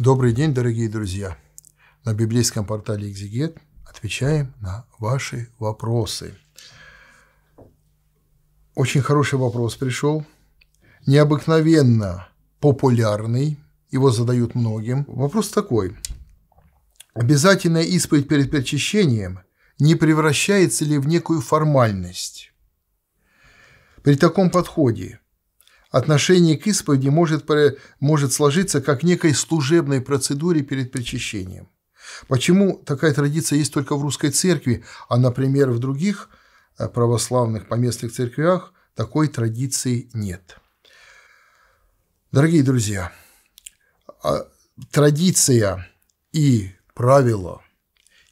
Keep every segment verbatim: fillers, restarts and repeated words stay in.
Добрый день, дорогие друзья! На библейском портале «Экзегет» отвечаем на ваши вопросы. Очень хороший вопрос пришел, необыкновенно популярный, его задают многим. Вопрос такой. Обязательная исповедь перед причащением не превращается ли в некую формальность? При таком подходе отношение к исповеди может, может сложиться как некой служебной процедуре перед причащением. Почему такая традиция есть только в русской церкви, а, например, в других православных поместных церквях такой традиции нет? Дорогие друзья, традиция и правило,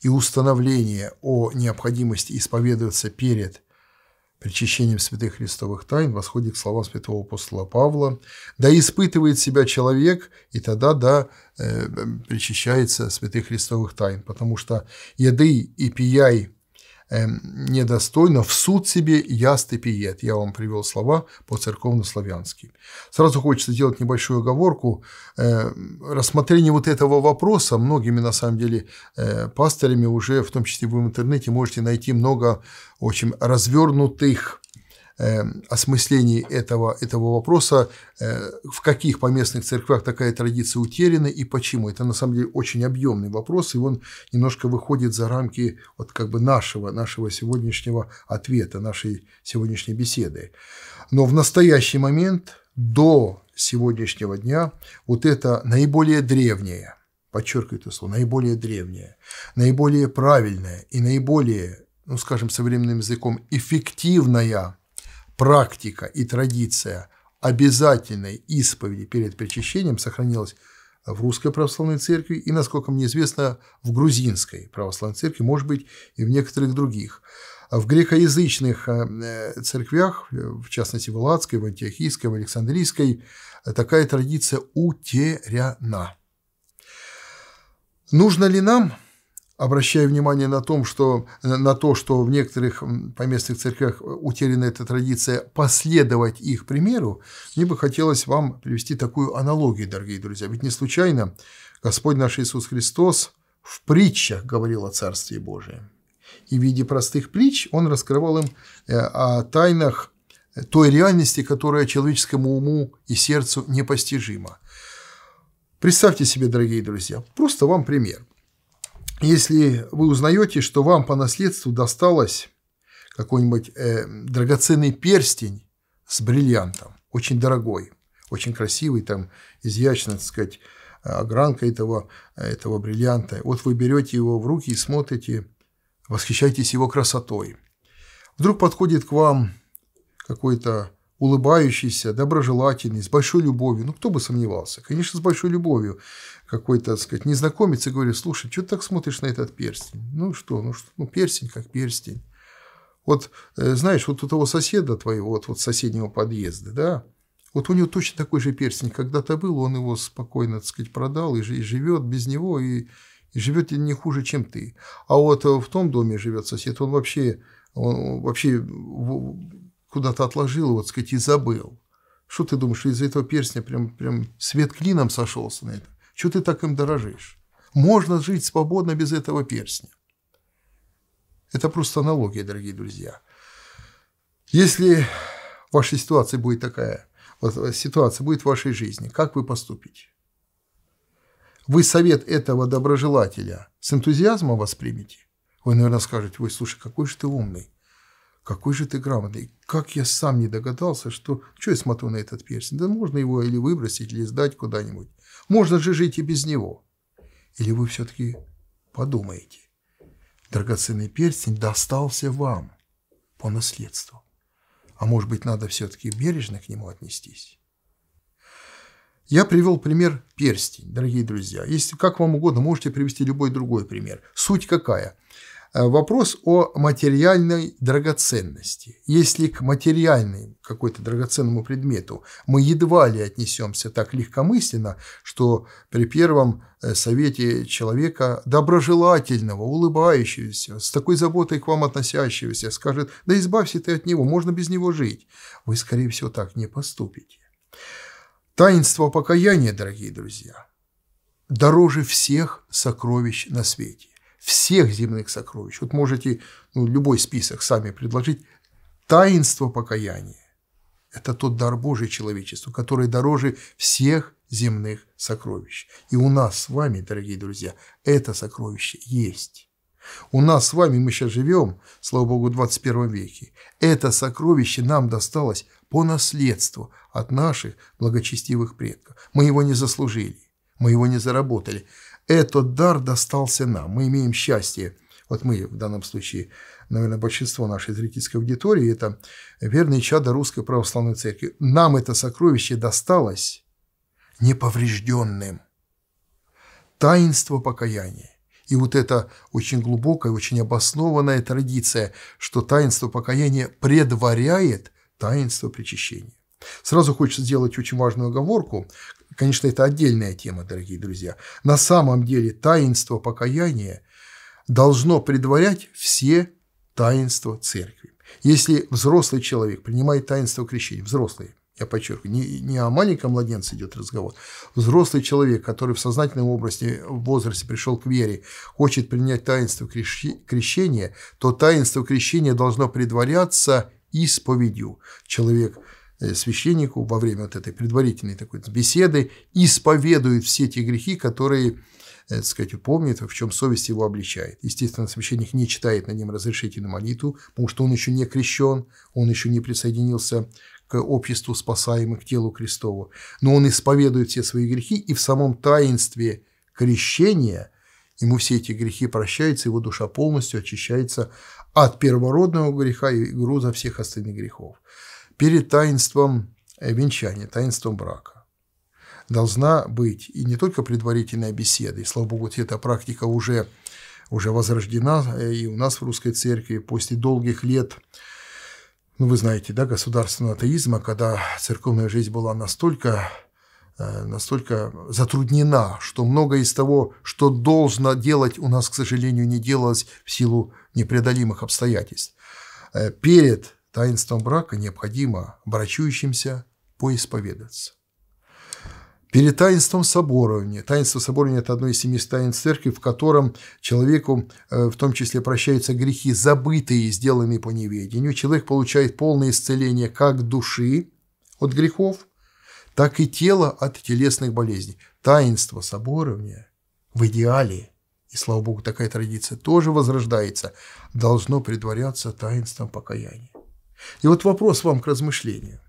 и установление о необходимости исповедоваться перед причащением святых христовых тайн восходит к словам святого апостола Павла: «Да испытывает себя человек, и тогда да э, причащается святых христовых тайн, потому что еды и пияй э, недостойно, в суд себе яст и пиет». Я вам привел слова по-церковно-славянски. Сразу хочется сделать небольшую оговорку. Э, рассмотрение вот этого вопроса многими, на самом деле, э, пастырями уже, в том числе вы в интернете, можете найти много очень развернутых э, осмыслений этого, этого вопроса, э, в каких поместных церквях такая традиция утеряна и почему. Это на самом деле очень объемный вопрос, и он немножко выходит за рамки вот как бы нашего, нашего сегодняшнего ответа, нашей сегодняшней беседы. Но в настоящий момент, до сегодняшнего дня, вот это наиболее древнее, подчеркиваю это слово, наиболее древнее, наиболее правильное и наиболее, ну, скажем, современным языком, эффективная практика и традиция обязательной исповеди перед причащением сохранилась в Русской Православной Церкви и, насколько мне известно, в Грузинской Православной Церкви, может быть, и в некоторых других. В грекоязычных церквях, в частности, в Элладской, в Антиохийской, в Александрийской, такая традиция утеряна. Нужно ли нам, обращая внимание на, том, что, на то, что в некоторых поместных церквях утеряна эта традиция, последовать их примеру, мне бы хотелось вам привести такую аналогию, дорогие друзья. Ведь не случайно Господь наш Иисус Христос в притчах говорил о Царстве Божьем. И в виде простых притч Он раскрывал им о тайнах той реальности, которая человеческому уму и сердцу непостижима. Представьте себе, дорогие друзья, просто вам пример. Если вы узнаете, что вам по наследству досталось какой-нибудь э, драгоценный перстень с бриллиантом, очень дорогой, очень красивый, там изящно, так сказать, огранка этого, этого бриллианта, вот вы берете его в руки и смотрите, восхищаетесь его красотой. Вдруг подходит к вам какой-то улыбающийся, доброжелательный, с большой любовью. Ну, кто бы сомневался? Конечно, с большой любовью какой-то, так сказать, незнакомец и говорит: слушай, что ты так смотришь на этот перстень? Ну что, ну что, ну перстень как перстень. Вот, знаешь, вот у того соседа твоего, вот, вот соседнего подъезда, да, вот у него точно такой же перстень когда-то был, он его спокойно, так сказать, продал и живет без него, и, и живет не хуже, чем ты. А вот в том доме живет сосед, он вообще, он вообще... куда-то отложил, вот, сказать, и забыл. Что ты думаешь, из-за этого перстня прям, прям свет клином сошелся на это? Что ты так им дорожишь? Можно жить свободно без этого перстня. Это просто аналогия, дорогие друзья. Если ваша ситуация будет такая, вот, ситуация будет в вашей жизни, как вы поступите? Вы совет этого доброжелателя с энтузиазмом воспримете? Вы, наверное, скажете: ой, слушай, какой же ты умный. Какой же ты грамотный, как я сам не догадался, что... Что я смотрю на этот перстень? Да можно его или выбросить, или сдать куда-нибудь. Можно же жить и без него. Или вы все-таки подумаете: драгоценный перстень достался вам по наследству. А может быть, надо все-таки бережно к нему отнестись? Я привел пример перстень, дорогие друзья. Если как вам угодно, можете привести любой другой пример. Суть какая? Вопрос о материальной драгоценности. Если к материальному, какой-то драгоценному предмету мы едва ли отнесемся так легкомысленно, что при первом совете человека, доброжелательного, улыбающегося, с такой заботой к вам относящегося, скажет: да избавься ты от него, можно без него жить. Вы, скорее всего, так не поступите. Таинство покаяния, дорогие друзья, дороже всех сокровищ на свете, всех земных сокровищ. Вот можете, ну, любой список сами предложить. Таинство покаяния – это тот дар Божий человечеству, который дороже всех земных сокровищ. И у нас с вами, дорогие друзья, это сокровище есть. У нас с вами, мы сейчас живем, слава Богу, в двадцать первом веке, это сокровище нам досталось по наследству от наших благочестивых предков. Мы его не заслужили, мы его не заработали. Этот дар достался нам, мы имеем счастье. Вот мы в данном случае, наверное, большинство нашей зрительской аудитории – это верные чадо Русской Православной Церкви. Нам это сокровище досталось неповрежденным. Таинство покаяния. И вот эта очень глубокая, очень обоснованная традиция, что таинство покаяния предваряет таинство причащения. Сразу хочется сделать очень важную оговорку. Конечно, это отдельная тема, дорогие друзья. На самом деле таинство покаяния должно предварять все таинства церкви. Если взрослый человек принимает таинство крещения, взрослый, я подчеркиваю, не, не о маленьком младенце идет разговор. Взрослый человек, который в сознательном образе, в возрасте пришел к вере, хочет принять таинство крещения, то таинство крещения должно предваряться исповедью. Человек священнику во время вот этой предварительной такой беседы исповедует все те грехи, которые, так сказать, упомнит, в чем совесть его обличает. Естественно, священник не читает на нем разрешительную молитву, потому что он еще не крещен, он еще не присоединился к обществу спасаемых, к телу Христову. Но он исповедует все свои грехи, и в самом таинстве крещения ему все эти грехи прощаются, его душа полностью очищается от первородного греха и груза всех остальных грехов. Перед таинством венчания, таинством брака должна быть и не только предварительная беседа, и, слава Богу, эта практика уже, уже возрождена и у нас в Русской Церкви после долгих лет, ну, вы знаете, да, государственного атеизма, когда церковная жизнь была настолько, настолько затруднена, что многое из того, что должно делать, у нас, к сожалению, не делалось в силу непреодолимых обстоятельств. Перед таинством брака необходимо брачующимся поисповедаться. Перед таинством соборования. Таинство соборования – это одно из семи таинств церкви, в котором человеку в том числе прощаются грехи, забытые и сделанные по неведению. Человек получает полное исцеление как души от грехов, так и тела от телесных болезней. Таинство соборования в идеале, и слава Богу, такая традиция тоже возрождается, должно предваряться таинством покаяния. И вот вопрос вам к размышлению.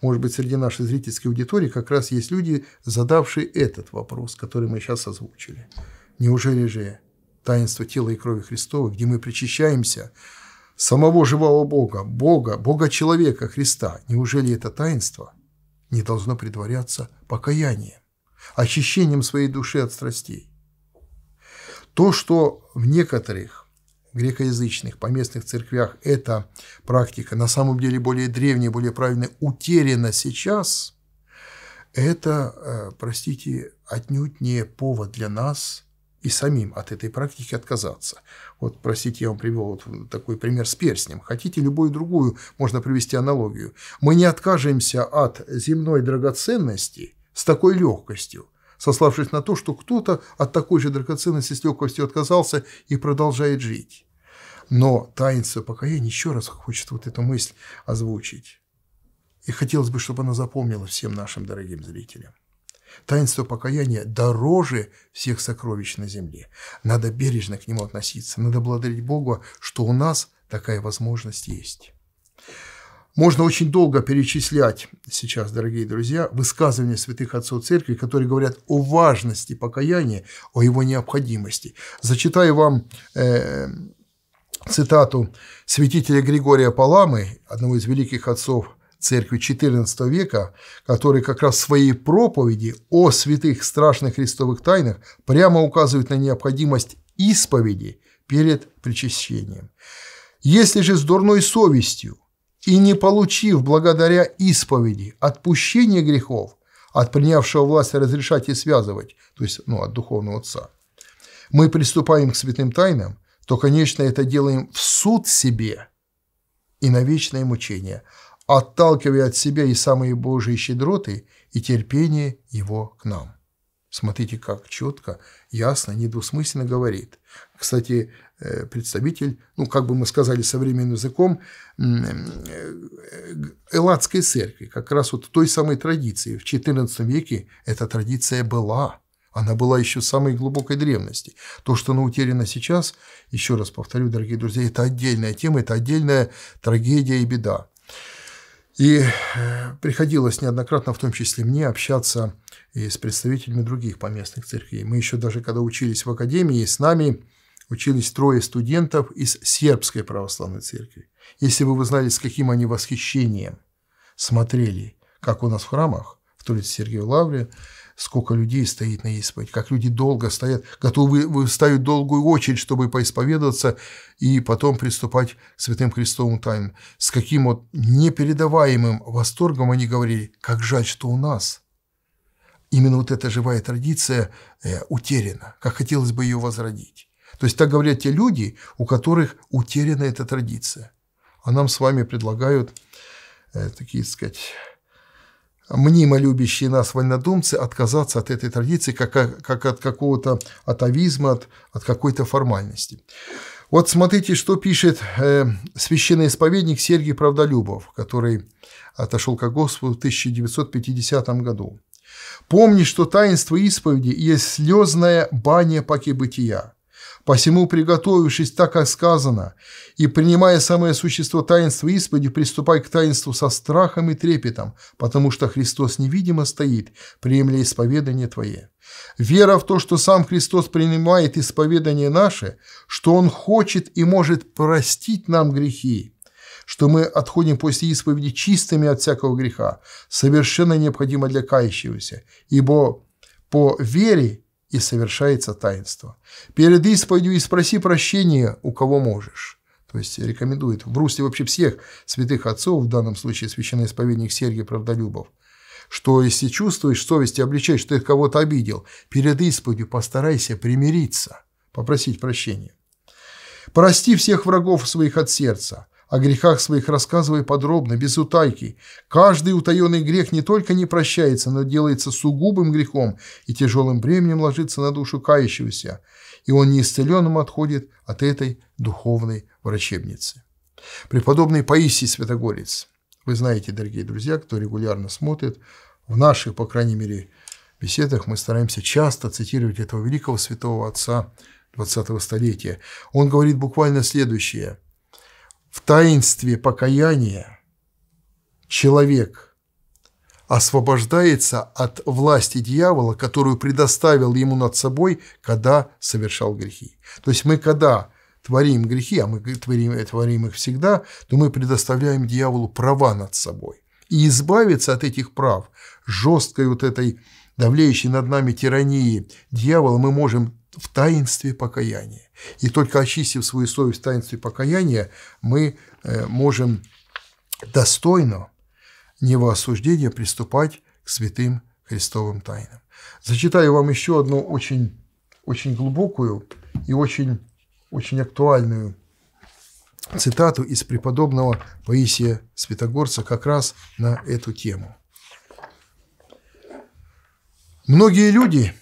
Может быть, среди нашей зрительской аудитории как раз есть люди, задавшие этот вопрос, который мы сейчас озвучили. Неужели же таинство тела и крови Христова, где мы причащаемся самого живого Бога, Бога, Бога-человека Христа, неужели это таинство не должно предваряться покаянием, очищением своей души от страстей? То, что в некоторых грекоязычных, поместных церквях эта практика, на самом деле более древняя, более правильная, утеряна сейчас, это, простите, отнюдь не повод для нас и самим от этой практики отказаться. Вот, простите, я вам привел вот такой пример с перстнем. Хотите любую другую, можно привести аналогию. Мы не откажемся от земной драгоценности с такой легкостью, сославшись на то, что кто-то от такой же драгоценности с легкостью отказался и продолжает жить. Но таинство покаяния, еще раз хочет вот эту мысль озвучить. И хотелось бы, чтобы она запомнила всем нашим дорогим зрителям. Таинство покаяния дороже всех сокровищ на земле. Надо бережно к нему относиться, надо благодарить Бога, что у нас такая возможность есть. Можно очень долго перечислять сейчас, дорогие друзья, высказывания святых отцов церкви, которые говорят о важности покаяния, о его необходимости. Зачитаю вам э, цитату святителя Григория Паламы, одного из великих отцов церкви четырнадцатого века, который как раз в своей проповеди о святых страшных христовых тайнах прямо указывает на необходимость исповеди перед причащением. «Если же с дурной совестью и не получив благодаря исповеди отпущения грехов от принявшего власть разрешать и связывать, то есть, ну, от духовного отца, мы приступаем к святым тайнам, то, конечно, это делаем в суд себе и на вечное мучение, отталкивая от себя и самые Божьи щедроты и терпение его к нам». Смотрите, как четко, ясно, недвусмысленно говорит. Кстати, представитель, ну, как бы мы сказали современным языком, элладской церкви, как раз вот той самой традиции. В четырнадцатом веке эта традиция была. Она была еще в самой глубокой древности. То, что она утеряна сейчас, еще раз повторю, дорогие друзья, это отдельная тема, это отдельная трагедия и беда. И приходилось неоднократно, в том числе мне, общаться и с представителями других поместных церквей. Мы еще даже, когда учились в академии, с нами учились трое студентов из сербской православной церкви. Если бы вы знали, с каким они восхищением смотрели, как у нас в храмах, в Троице-Сергиевой лавре, сколько людей стоит на исповедь, как люди долго стоят, готовы ставить долгую очередь, чтобы поисповедоваться и потом приступать к святым Христовым тайнам. С каким вот непередаваемым восторгом они говорили, как жаль, что у нас именно вот эта живая традиция утеряна, как хотелось бы ее возродить. То есть так говорят те люди, у которых утеряна эта традиция. А нам с вами предлагают такие, так сказать, мнимо любящие нас вольнодумцы отказаться от этой традиции, как, как от какого-то атовизма, от, от какой-то формальности. Вот смотрите, что пишет э, священноисповедник Сергий Правдолюбов, который отошел ко Господу в тысяча девятьсот пятидесятом году. «Помни, что таинство исповеди есть слезная баня паки бытия. Посему, приготовившись так, как сказано, и принимая самое существо таинства исповеди, приступай к таинству со страхом и трепетом, потому что Христос невидимо стоит, приемля исповедание твое. Вера в то, что сам Христос принимает исповедание наше, что Он хочет и может простить нам грехи, что мы отходим после исповеди чистыми от всякого греха, совершенно необходимо для кающегося, ибо по вере и совершается таинство. Перед исповедью и спроси прощения, у кого можешь». То есть рекомендует в русле вообще всех святых отцов, в данном случае священноисповедник Сергий Правдолюбов, что если чувствуешь совесть и обличаешь, что ты кого-то обидел, перед исповедью постарайся примириться, попросить прощения. «Прости всех врагов своих от сердца, о грехах своих рассказывай подробно, без утайки. Каждый утаенный грех не только не прощается, но делается сугубым грехом и тяжелым бременем ложится на душу кающегося, и он неисцеленным отходит от этой духовной врачебницы». Преподобный Паисий Святогорец, вы знаете, дорогие друзья, кто регулярно смотрит, в наших, по крайней мере, беседах мы стараемся часто цитировать этого великого святого отца двадцатого столетия. Он говорит буквально следующее. В таинстве покаяния человек освобождается от власти дьявола, которую предоставил ему над собой, когда совершал грехи. То есть мы, когда творим грехи, а мы творим, творим их всегда, то мы предоставляем дьяволу права над собой. И избавиться от этих прав, жесткой вот этой давлеющей над нами тирании дьявола, мы можем в таинстве покаяния. И только очистив свою совесть в таинстве покаяния, мы можем достойно, не во осуждение, приступать к святым Христовым тайнам. Зачитаю вам еще одну очень, очень глубокую и очень, очень актуальную цитату из преподобного Паисия Святогорца как раз на эту тему. «Многие люди,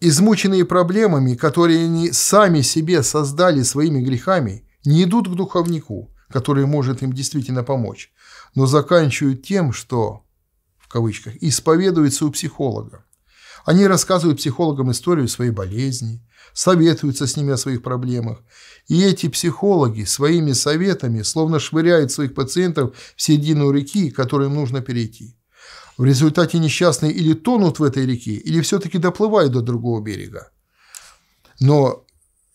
измученные проблемами, которые они сами себе создали своими грехами, не идут к духовнику, который может им действительно помочь, но заканчивают тем, что, в кавычках, исповедуются у психолога. Они рассказывают психологам историю своей болезни, советуются с ними о своих проблемах, и эти психологи своими советами словно швыряют своих пациентов в середину реки, которую им нужно перейти. В результате несчастные или тонут в этой реке, или все-таки доплывают до другого берега. Но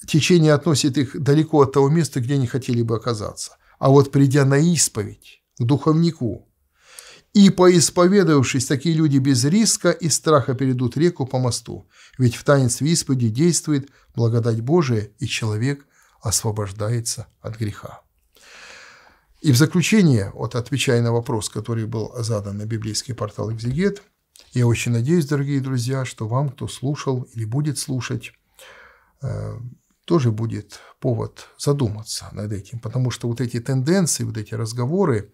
течение относит их далеко от того места, где они хотели бы оказаться. А вот придя на исповедь к духовнику и поисповедовавшись, такие люди без риска и страха перейдут реку по мосту. Ведь в таинстве исповеди действует благодать Божия, и человек освобождается от греха». И в заключение, вот отвечая на вопрос, который был задан на библейский портал «Экзегет», я очень надеюсь, дорогие друзья, что вам, кто слушал или будет слушать, тоже будет повод задуматься над этим, потому что вот эти тенденции, вот эти разговоры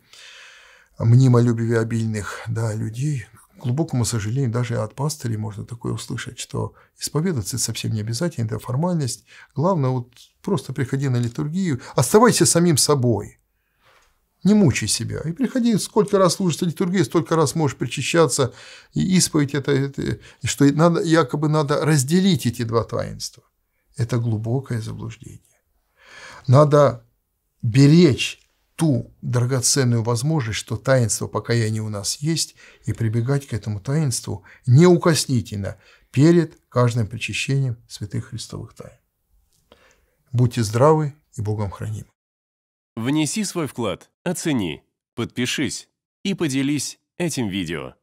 мнимо любвеобильных, да, людей, К глубокому сожалению, даже от пастырей можно такое услышать, что исповедаться совсем не обязательно, это формальность. Главное, вот просто приходи на литургию, оставайся самим собой, не мучай себя. И приходи, сколько раз служится литургия, столько раз можешь причащаться. И исповедь это, это что надо, якобы надо разделить эти два таинства. Это глубокое заблуждение. Надо беречь ту драгоценную возможность, что таинство покаяния у нас есть, и прибегать к этому таинству неукоснительно перед каждым причащением святых христовых тайн. Будьте здравы и Богом храним. Внеси свой вклад, оцени, подпишись и поделись этим видео.